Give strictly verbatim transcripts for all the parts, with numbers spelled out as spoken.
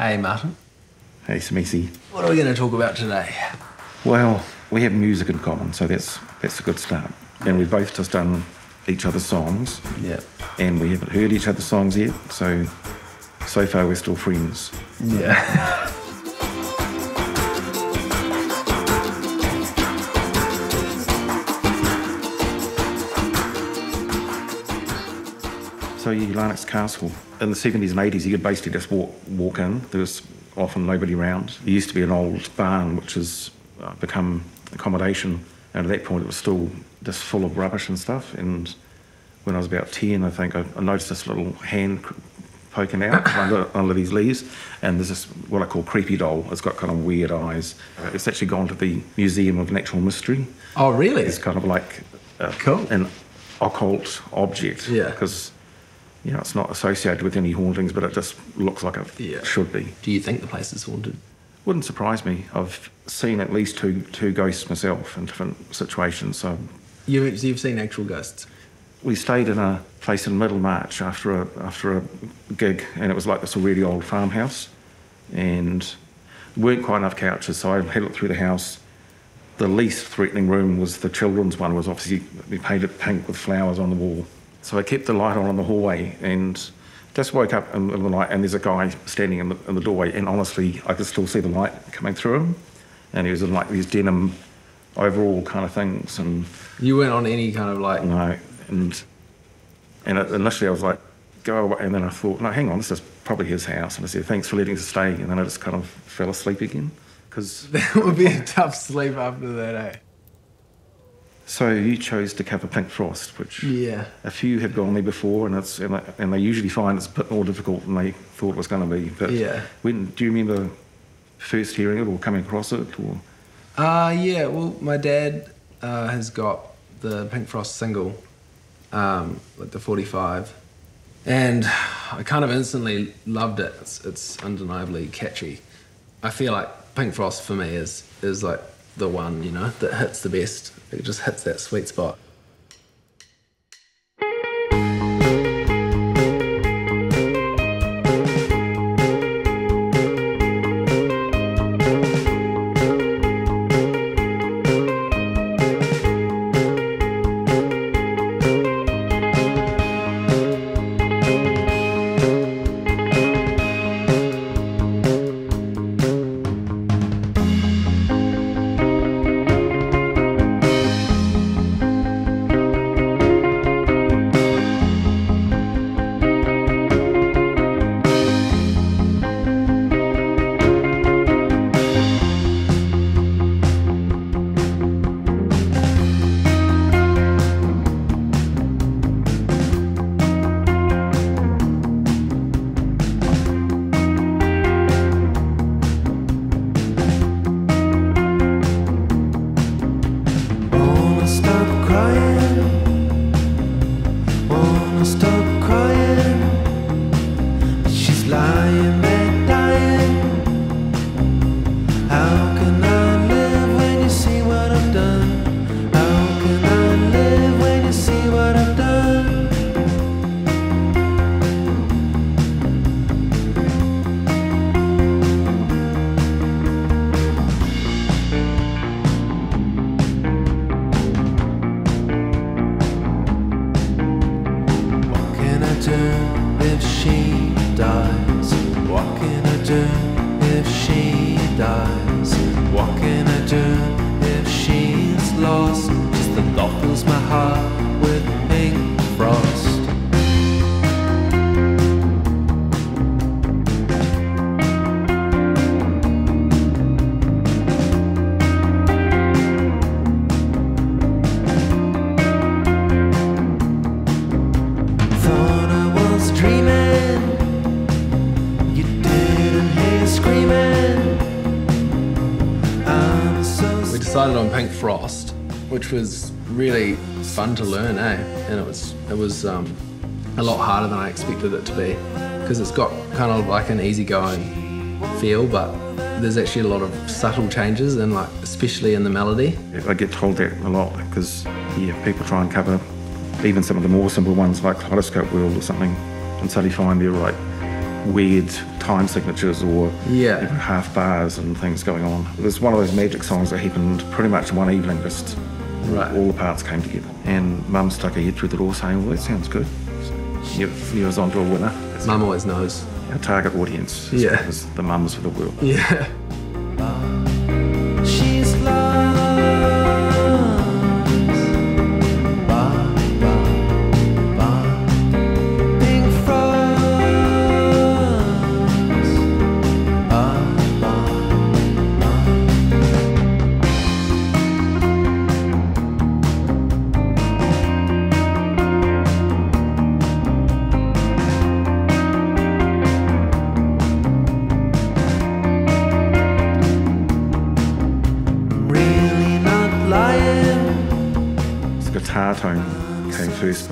Hey, Martin. Hey, Smexy. What are we going to talk about today? Well, we have music in common, so that's that's a good start. And we've both just done each other's songs. Yeah. And we haven't heard each other's songs yet, so so far we're still friends. Yeah. So yeah, Larnach Castle. In the seventies and eighties, you could basically just walk walk in. There was often nobody around. There used to be an old barn which has become accommodation, and at that point it was still just full of rubbish and stuff. And when I was about ten, I think, I, I noticed this little hand poking out under, under these leaves, and there's this, what I call creepy doll. It's got kind of weird eyes. It's actually gone to the Museum of Natural Mystery. Oh, really? It's kind of like a, cool. an occult object. Yeah. Because, you know, it's not associated with any hauntings, but it just looks like it yeah. should be. Do you think the place is haunted? Wouldn't surprise me. I've seen at least two two ghosts myself in different situations. So you, so you've seen actual ghosts? We stayed in a place in Middlemarch after a, after a gig, and it was like this already old farmhouse, and there weren't quite enough couches, so I had a look through the house. The least threatening room was the children's one, was obviously we painted pink with flowers on the wall. So I kept the light on in the hallway and just woke up in the night, and there's a guy standing in the, in the doorway, and honestly, I could still see the light coming through him. And he was in like these denim overall kind of things. And you weren't on any kind of like... No, and, and initially I was like, go away, and then I thought, no, hang on, this is probably his house. And I said, thanks for letting us stay, and then I just kind of fell asleep again. Cause that would be a tough sleep after that, eh? So you chose to cover Pink Frost, which yeah. a few have gone there before, and it's and, and they usually find it's a bit more difficult than they thought it was going to be. But yeah. when do you remember first hearing it or coming across it? Or uh, yeah, well, my dad uh, has got the Pink Frost single, um, like the forty-five, and I kind of instantly loved it. It's, it's undeniably catchy. I feel like Pink Frost for me is is like the one, you know, that hits the best. It just hits that sweet spot. Pink Frost, which was really fun to learn, eh? And it was it was um, a lot harder than I expected it to be, because it's got kind of like an easygoing feel, but there's actually a lot of subtle changes, and like especially in the melody. I get told that a lot because yeah, people try and cover even some of the more simple ones like Kaleidoscope World or something, and suddenly find they're like weird time signatures or yeah. even half bars and things going on. It was one of those magic songs that happened pretty much one evening, just right. all the parts came together. And Mum stuck her head through the door saying, well, that sounds good. So, you was on to a winner. Mum always knows. Our target audience is yeah. the mums of the world. Yeah.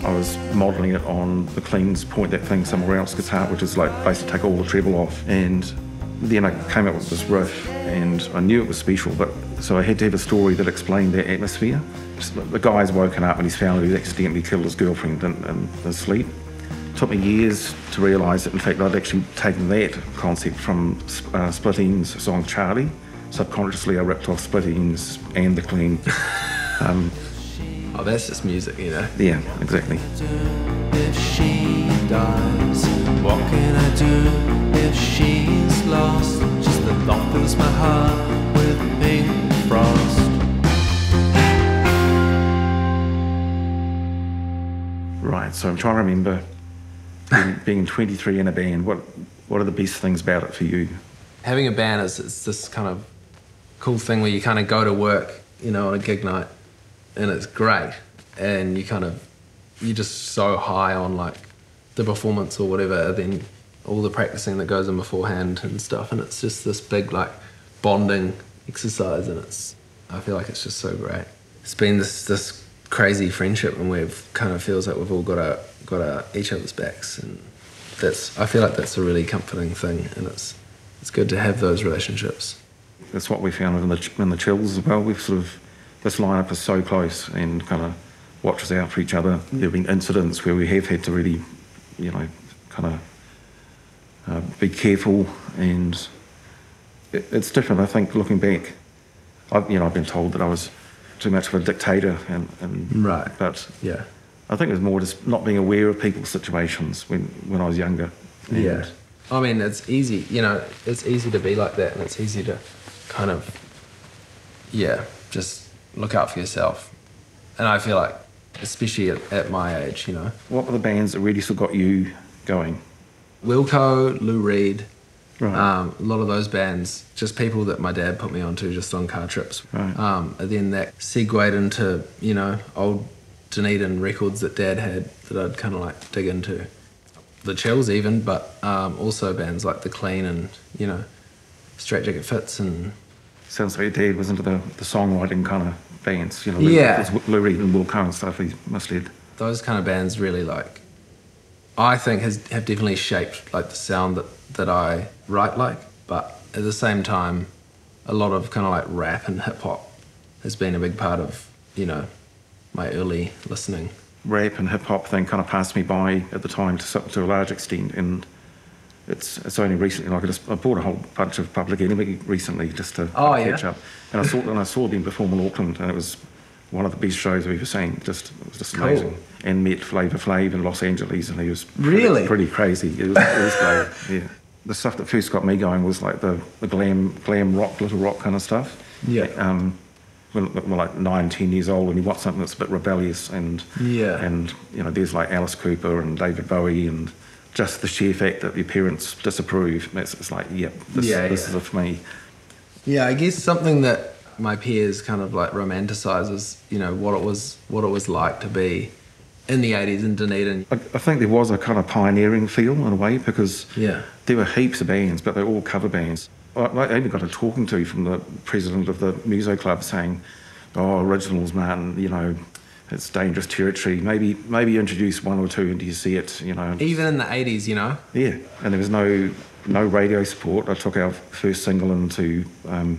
I was modelling it on The Clean's Point That Thing Somewhere Else guitar, which is like basically take all the treble off. And then I came up with this riff and I knew it was special, but so I had to have a story that explained that atmosphere. So the guy's woken up and he's found that he's accidentally killed his girlfriend in, in his sleep. It took me years to realise that in fact I'd actually taken that concept from uh, Split Enz's song Charlie. Subconsciously I ripped off Split Enz and The Clean. um, Oh, that's just music, you know? Yeah, exactly. If she dies, what can I do if she's lost? Just the thought fills my heart with Pink Frost. Right, so I'm trying to remember being, being twenty-three in a band, what what are the best things about it for you? Having a band is it's this kind of cool thing where you kind of go to work, you know, on a gig night. And it's great, and you kind of, you're just so high on like the performance or whatever, then all the practicing that goes in beforehand and stuff, and it's just this big like bonding exercise, and it's, I feel like it's just so great. It's been this this crazy friendship, and we've kind of feels like we've all got our got our each other's backs, and that's, I feel like that's a really comforting thing, and it's it's good to have those relationships. That's what we found in the in the Chills as well. We've sort of. This lineup is so close and kind of watches out for each other. There have been incidents where we have had to really, you know, kind of uh, be careful, and it, it's different. I think looking back, I've, you know, I've been told that I was too much of a dictator, and, and right. But yeah, I think it was more just not being aware of people's situations when when I was younger. And yeah, I mean, it's easy, you know, it's easy to be like that, and it's easy to kind of, yeah, just. Look out for yourself. And I feel like, especially at, at my age, you know. What were the bands that really still got you going? Wilco, Lou Reed, right. um, a lot of those bands, just people that my dad put me onto just on car trips. Right. Um, and then that segued into, you know, old Dunedin records that Dad had that I'd kind of like dig into. The Chills even, but um, also bands like The Clean and, you know, Straitjacket Fits and... Sounds like your dad was into the, the songwriting kind of bands, you know, yeah. Lou Reed and Wilco and stuff, he must have. Those kind of bands really, like, I think has, have definitely shaped, like, the sound that, that I write like, but at the same time, a lot of kind of, like, rap and hip-hop has been a big part of, you know, my early listening. Rap and hip-hop thing kind of passed me by at the time to, to a large extent, and... It's, it's only recently, like I, just, I bought a whole bunch of Public Enemy recently just to oh, like, yeah. catch up. And I saw and I saw them perform in Auckland, and it was one of the best shows we've ever seen. Just, it was just cool. Amazing. And met Flavor Flav in Los Angeles, and he was pretty, really? pretty crazy. It was, it was great, yeah. The stuff that first got me going was like the, the glam glam rock, little rock kind of stuff. Yeah. Um, we're, we're like nine, ten years old, and you want something that's a bit rebellious, and yeah. and you know, there's like Alice Cooper and David Bowie and. Just the sheer fact that your parents disapprove, it's, it's like, yep, this, yeah, this yeah. is it for me. Yeah, I guess something that my peers kind of like romanticizes, you know, what it was, what it was like to be in the eighties in Dunedin. I, I think there was a kind of pioneering feel in a way, because yeah. there were heaps of bands, but they were all cover bands. I, I even got a talking to from the president of the Muso Club saying, "Oh, originals, man, you know." It's dangerous territory. Maybe maybe introduce one or two into your set, you know. Even in the eighties, you know. Yeah, and there was no no radio support. I took our first single into um,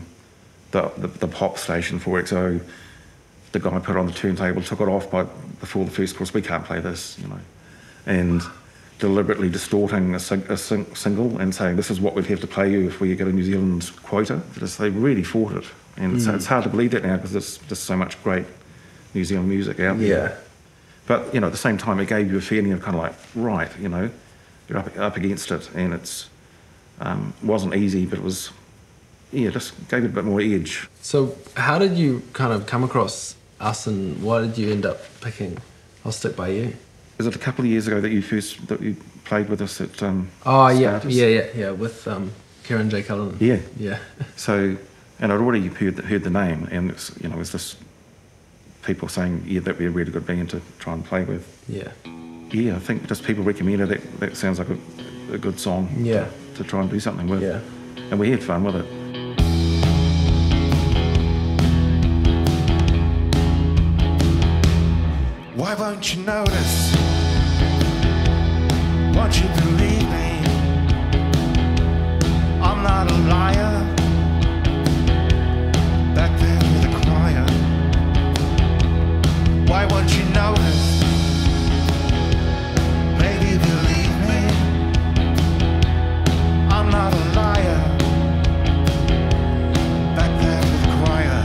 the, the the pop station four X O. The guy put it on the turntable, took it off by before the first course. We can't play this, you know. And deliberately distorting a, sing, a sing, single and saying, this is what we'd have to pay you if we get a New Zealand quota. Just, they really fought it. And mm. it's, it's hard to believe that now because there's just so much great New Zealand music out there. Yeah. But, you know, at the same time, it gave you a feeling of kind of like, right, you know, you're up, up against it. And it's um, wasn't easy, but it was, yeah, just gave it a bit more edge. So how did you kind of come across us and why did you end up picking I'll Stick By You? Is it a couple of years ago that you first that you played with us at? Um, oh yeah, Starters? yeah, yeah, yeah, with um, Kieran J. Cullen. Yeah, yeah. So, and I'd already heard the, heard the name, and it's, you know, it was just people saying, yeah, that'd be a really good band to try and play with. Yeah. Yeah, I think just people recommended that. That sounds like a, a good song. Yeah. To, to try and do something with. Yeah. And we had fun with it. Why won't you notice? Won't you believe me? I'm not a liar. Back there with the choir. Why won't you notice? Baby, believe me. I'm not a liar. Back there with the choir.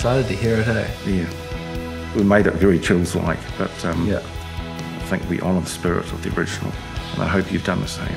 Excited to hear it, eh? Yeah. We made it very Chills-like, but um, yeah. I think we honour the spirit of the original, and I hope you've done the same.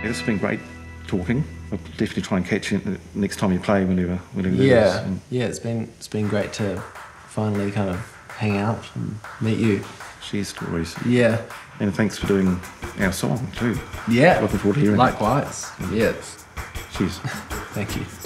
It's been great talking. I'll definitely try and catch you the next time you play, whenever, whenever that yeah. is. And yeah, it's been it's been great to finally kind of hang out and meet you. Share stories. Yeah. And thanks for doing our song too. Yeah. Looking forward to hearing it. Likewise. Yeah. Cheers. Thank you.